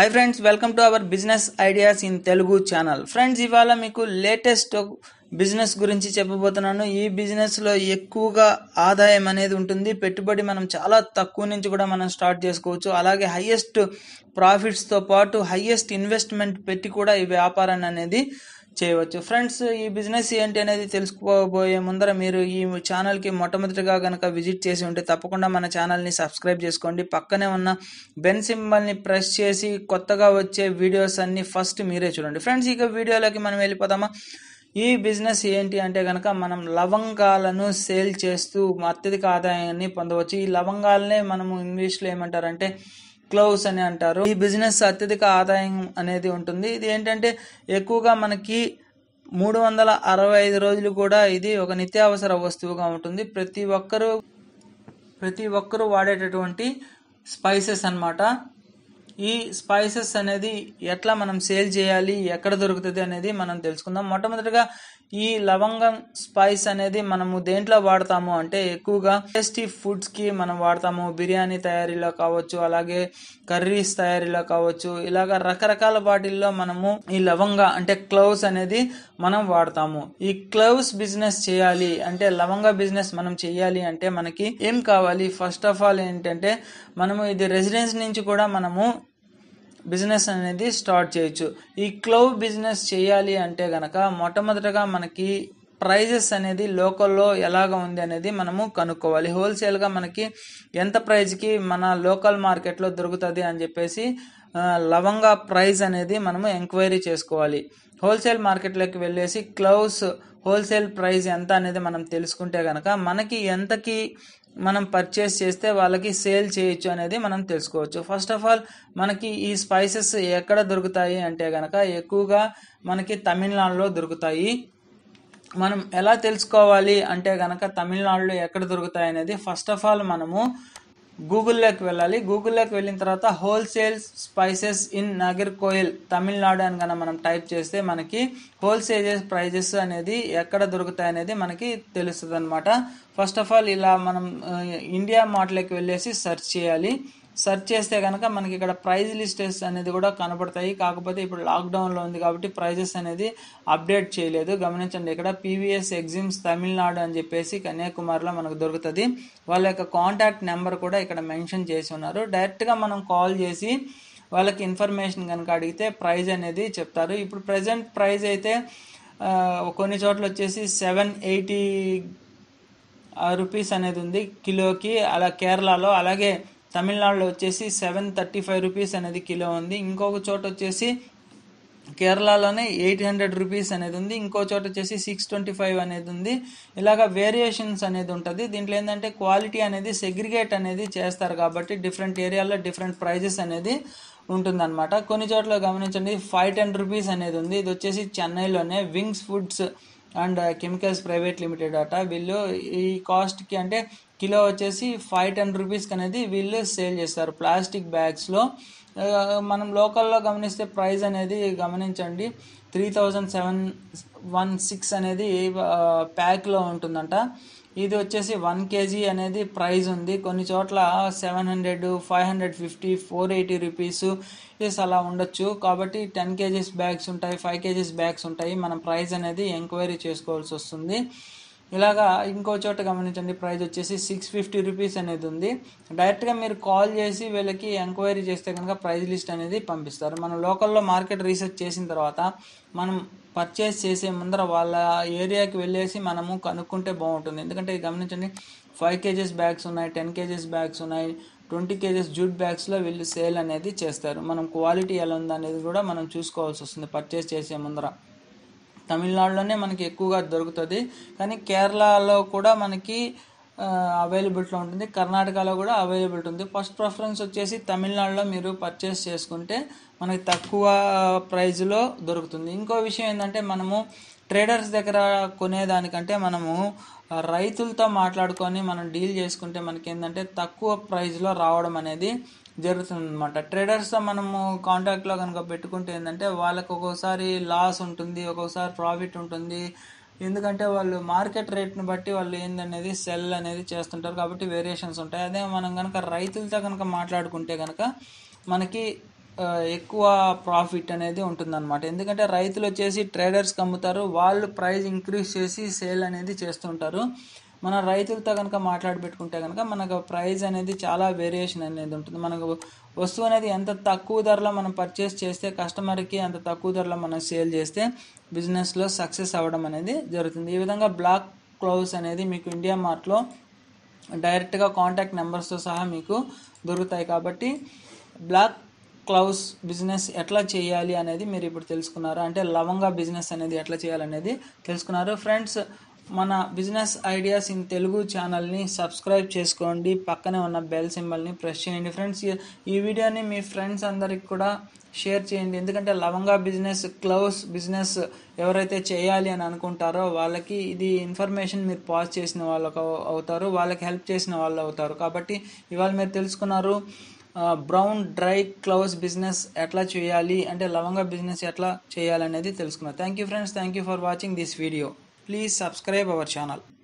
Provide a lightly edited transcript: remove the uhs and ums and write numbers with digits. Hi friends, welcome to our business ideas in Telugu channel. Friends, इवाला मीकु latest business गुरिंची चेप्पबोतुन्नानु। ई बिजनेस लो एक्कुवगा आदायम अनेदी उंटुंदी, पेट्टुबडी मनम चाला तक्कुव नुंची कूडा मनम स्टार्ट चेसुकोवच्चु। अलागे हाईयेस्ट प्रॉफिट्स तो पाटु हाईयेस्ट इन्वेस्टमेंट पेट्टी कूडा ई व्यापारान्नि अनेदी చేయవచ్చు। ఫ్రెండ్స్, ఈ బిజినెస్ ఏంటి అనేది తెలుసుకోబోయే ముందర మీరు ఈ ఛానల్ కి మొట్టమొదటిగా గనక విజిట్ చేసి ఉంటే తప్పకుండా మన ఛానల్ ని సబ్స్క్రైబ్ చేసుకోండి। పక్కనే ఉన్న బెల్ సింబల్ ని ప్రెస్ చేసి కొత్తగా వచ్చే వీడియోస్ అన్ని ఫస్ట్ మీరే చూడండి। ఫ్రెండ్స్, ఇక వీడియోలోకి మనం వెళ్ళిపోదామా। ఈ బిజినెస్ ఏంటి అంటే గనక మనం లవంగాలను సేల్ చేస్తూ అత్యధిక ఆదాయాన్ని పొందవచ్చు। ఈ లవంగాలనే మనము ఇంగ్లీష్ లో ఏమంటారంటే క్లోవ్స్ అని అంటారు। ఈ బిజినెస్ అత్యధిక ఆదాయం అనేది ఉంటుంది। ఇది ఏంటంటే ఎక్కువగా మనకి 365 రోజులు కూడా ఇది ఒక నిత్యావసర వస్తువుగా ఉంటుంది। ప్రతి ఒక్కరు వాడేటటువంటి స్పైసెస్ అన్నమాట। ఈ స్పైసెస్ అనేది ఎట్లా మనం సేల్ చేయాలి, ఎక్కడ దొరుకుతది అనేది మనం తెలుసుకుందాం। మొట్టమొదటిగా ఈ లవంగం స్పైస్ అనేది మనము దేంట్లో వాడతాము అంటే ఎక్కువగా టేస్టీ ఫుడ్స్ కి మనం వాడతాము। బిర్యానీ తయారీలో కావచ్చు, అలాగే కర్రీస్ తయారీలో కావచ్చు, ఇలాగ రకరకాల వాటిల్లో మనము ఈ లవంగ అంటే క్లోవ్స్ అనేది మనం వాడతాము। ఈ క్లోవ్స్ బిజినెస్ చేయాలి అంటే లవంగ బిజినెస్ మనం చేయాలి అంటే మనకి ఏం కావాలి? ఫస్ట్ ఆఫ్ ఆల్ ఏంటంటే మనము ఇది రెసిడెన్స్ నుంచి కూడా మనము బిజినెస్ అనేది స్టార్ట్ చేయొచ్చు। ఈ క్లౌడ్ బిజినెస్ చేయాలి అంటే గనక మొట్టమొదటగా మనకి ప్రైజెస్ అనేది లోకల్లో ఎలాగా ఉంది అనేది మనము కనుక్కోవాలి। హోల్సేల్గా మనకి ఎంత ప్రైజ్కి మన లోకల్ మార్కెట్లో దొరుకుతుంది అని చెప్పేసి లవంగా ప్రైజ్ అనేది మనము ఎంక్వైరీ చేసుకోవాలి। హోల్సేల్ మార్కెట్లోకి వెళ్ళేసి క్లౌస్ హోల్సేల్ ప్రైజ్ ఎంత అనేది మనం తెలుసుకుంటే గనక మనకి ఎంతకి మనం పర్చేస్ చేస్తే వాళ్ళకి సేల్ చేయొచ్చు అనేది మనం తెలుసుకోవచ్చు। ఫస్ట్ ఆఫ్ ఆల్ మనకి ఈ స్పైసెస్ ఎక్కడ దొరుకుతాయి అంటే గనక ఎక్కువగా మనకి తమిళనాడులో దొరుకుతాయి। మనం ఎలా తెలుసుకోవాలి అంటే గనక తమిళనాడులో ఎక్కడ దొరుకుతాయి అనేది ఫస్ట్ ఆఫ్ ఆల్ మనము గూగుల్లోకి వెళ్ళాలి। గూగుల్లోకి వెళ్ళిన తర్వాత wholesale spices in Nagercoil Tamil Nadu అని కనుక మనం టైప్ చేస్తే మనకి హోల్సేల్ ప్రైజెస్ అనేది ఎక్కడ దొరుకుతాయి అనేది మనకి తెలుస్తుంది అనమాట। ఫస్ట్ ఆఫ్ ఆల్ ఇలా మనం ఇండియా మార్ట్లోకి వెళ్ళేసి సెర్చ్ చేయాలి। సెర్చ్ చేస్తే కనుక మనకి ఇక్కడ ప్రైజ్ లిస్టెస్ అనేది కూడా కనబడతాయి। కాకపోతే ఇప్పుడు లాక్డౌన్లో ఉంది కాబట్టి ప్రైజెస్ అనేది అప్డేట్ చేయలేదు, గమనించండి। ఇక్కడ పీవీఎస్ ఎగ్జిమ్స్ తమిళనాడు అని చెప్పేసి కన్యాకుమారిలో మనకు దొరుకుతుంది। వాళ్ళ యొక్క కాంటాక్ట్ నెంబర్ కూడా ఇక్కడ మెన్షన్ చేసి ఉన్నారు। డైరెక్ట్గా మనం కాల్ చేసి వాళ్ళకి ఇన్ఫర్మేషన్ కనుక అడిగితే ప్రైజ్ అనేది చెప్తారు। ఇప్పుడు ప్రజెంట్ ప్రైజ్ అయితే కొన్ని చోట్ల వచ్చేసి 780 రూపీస్ అనేది ఉంది కిలోకి, అలా కేరళలో, అలాగే తమిళనాడులో వచ్చేసి 735 రూపీస్ అనేది కిలో ఉంది। ఇంకొక చోట వచ్చేసి కేరళలోనే 800 రూపీస్ అనేది ఉంది, ఇంకో చోట వచ్చేసి 625 అనేది ఉంది। ఇలాగ వేరియేషన్స్ అనేది ఉంటుంది। దీంట్లో ఏంటంటే క్వాలిటీ అనేది సెగ్రిగేట్ అనేది చేస్తారు కాబట్టి డిఫరెంట్ ఏరియాలో డిఫరెంట్ ప్రైజెస్ అనేది ఉంటుందన్నమాట। కొన్ని చోట్ల గమనించండి 510 రూపీస్ అనేది ఉంది। ఇది వచ్చేసి చెన్నైలోనే wings foods and chemicals private limited అట। వీళ్ళు ఈ కాస్ట్కి అంటే కిలో వచ్చేసి 510 రూపీస్కి అనేది వీళ్ళు సేల్ చేస్తారు ప్లాస్టిక్ బ్యాగ్స్లో। మనం లోకల్లో గమనిస్తే ప్రైస్ అనేది గమనించండి 3716 అనేది ప్యాక్లో ఉంటుందంట। ఇది వచ్చేసి 1 kg అనేది ప్రైజ్ ఉంది। కొన్ని చోట్ల 700, 550, 480 రూపీస్ ఇస్ అలా ఉండొచ్చు। కాబట్టి 10 kg బ్యాగ్స్ ఉంటాయి, 5 kg బ్యాగ్స్ ఉంటాయి। మనం ప్రైజ్ అనేది ఎంక్వైరీ చేసుకోవాల్సి వస్తుంది। ఇలాగా ఇంకో చోట గమనించండి ప్రైజ్ వచ్చేసి 650 రూపీస్ అనేది ఉంది। డైరెక్ట్గా మీరు కాల్ చేసి వీళ్ళకి ఎంక్వైరీ చేస్తే కనుక ప్రైజ్ లిస్ట్ అనేది పంపిస్తారు। మనం లోకల్లో మార్కెట్ రీసెర్చ్ చేసిన తర్వాత మనం పర్చేస్ చేసే ముందర వాళ్ళ ఏరియాకి వెళ్ళేసి మనము కనుక్కుంటే బాగుంటుంది। ఎందుకంటే గమనించండి 5 kg బ్యాగ్స్ ఉన్నాయి, 10 kg బ్యాగ్స్ ఉన్నాయి, 20 kg జూట్ బ్యాగ్స్లో వీళ్ళు సేల్ అనేది చేస్తారు। మనం క్వాలిటీ ఎలా ఉందనేది కూడా మనం చూసుకోవాల్సి వస్తుంది పర్చేస్ చేసే ముందర। తమిళనాడులోనే మనకి ఎక్కువగా దొరుకుతుంది, కానీ కేరళలో కూడా మనకి అవైలబిలిటీలో ఉంటుంది, కర్ణాటకలో కూడా అవైలబిలిటీ ఉంది। ఫస్ట్ ప్రిఫరెన్స్ వచ్చేసి తమిళనాడులో మీరు పర్చేస్ చేసుకుంటే మనకి తక్కువ ప్రైజ్లో దొరుకుతుంది। ఇంకో విషయం ఏంటంటే మనము ట్రేడర్స్ దగ్గర కొనేదానికంటే మనము రైతులతో మాట్లాడుకొని మనం డీల్ చేసుకుంటే మనకి ఏంటంటే తక్కువ ప్రైజ్లో రావడం అనేది జరుగుతుంది అనమాట। ట్రేడర్స్తో మనము కాంటాక్ట్లో కనుక పెట్టుకుంటే ఏంటంటే వాళ్ళకి ఒక్కోసారి లాస్ ఉంటుంది, ఒక్కోసారి ప్రాఫిట్ ఉంటుంది। ఎందుకంటే వాళ్ళు మార్కెట్ రేట్ని బట్టి వాళ్ళు ఏందనేది సెల్ అనేది చేస్తుంటారు కాబట్టి వేరియేషన్స్ ఉంటాయి। అదే మనం కనుక రైతులతో కనుక మాట్లాడుకుంటే కనుక మనకి ఎక్కువ ప్రాఫిట్ అనేది ఉంటుందన్నమాట. ఎందుకంటే రైతులు వచ్చేసి ట్రేడర్స్కి అమ్ముతారు, వాళ్ళు ప్రైస్ ఇంక్రీజ్ చేసి సేల్ అనేది చేస్తుంటారు. మన రైతులతో కనుక మాట్లాడబెట్టుకుంటే కనుక మనకు ప్రైస్ అనేది చాలా వేరియేషన్ అనేది ఉంటుంది. మనకు వస్తువు అనేది ఎంత తక్కువ ధరలో మనం పర్చేస్ చేస్తే కస్టమర్కి అంత తక్కువ ధరలో మనం సేల్ చేస్తే బిజినెస్లో సక్సెస్ అవ్వడం అనేది జరుగుతుంది. ఈ విధంగా బ్లాక్ క్లౌజ్ అనేది మీకు ఇండియా మార్ట్లో డైరెక్ట్గా కాంటాక్ట్ నెంబర్స్తో సహా మీకు దొరుకుతాయి. కాబట్టి బ్లాక్ క్లౌజ్ బిజినెస్ ఎట్లా చేయాలి అనేది మీరు ఇప్పుడు తెలుసుకున్నారు. అంటే లవంగా బిజినెస్ అనేది ఎట్లా చేయాలనేది తెలుసుకున్నారు. ఫ్రెండ్స్, మన బిజినెస్ ఐడియాస్ ఇన్ తెలుగు ఛానల్ని సబ్స్క్రైబ్ చేసుకోండి, పక్కనే ఉన్న బెల్ సింబల్ని ప్రెస్ చేయండి. ఫ్రెండ్స్, ఈ వీడియోని మీ ఫ్రెండ్స్ అందరికి కూడా షేర్ చేయండి. ఎందుకంటే లవంగా బిజినెస్, క్లౌజ్ బిజినెస్ ఎవరైతే చేయాలి అని అనుకుంటారో వాళ్ళకి ఇది ఇన్ఫర్మేషన్ మీరు పాస్ చేసిన వాళ్ళు అవుతారు, వాళ్ళకి హెల్ప్ చేసిన వాళ్ళు అవుతారు. కాబట్టి ఇవాళ మీరు తెలుసుకున్నారు బ్రౌన్ డ్రై క్లౌజ్ బిజినెస్ ఎట్లా చేయాలి, అంటే లవంగా బిజినెస్ ఎట్లా చేయాలనేది తెలుసుకున్నారు. Thank you friends, thank you for watching this video. Please subscribe our channel.